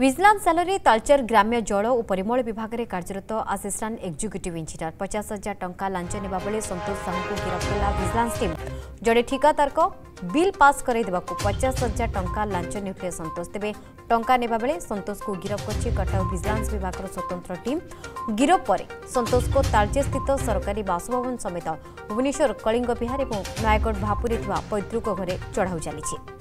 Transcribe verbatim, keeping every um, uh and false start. Vigilance salary Talcher ग्राम्य जल और परिमल विभाग में कार्यरत असिस्टेंट एक्जिक्यूटिव इंजीनियर पचास हजार टंका लांच नेबा बेले संतोष साहू को गिरफ्त कला विजिलेंस टीम। जड़े ठेकेदार को बिल पास कराई देबाकू पचास हजार टंका लांच नेउले संतोष तेबे टंका नेबा बेले संतोष को गिरफ्त करछि कटक विजिलेंस विभाग स्वतंत्र टीम। गिरफ्त पर संतोष को तालचेर स्थित सरकारी बासभवन समेत भुवनेश्वर कलिंग विहार और नयगढ़ भापुरे पैतृक घर चढ़ाऊ चली।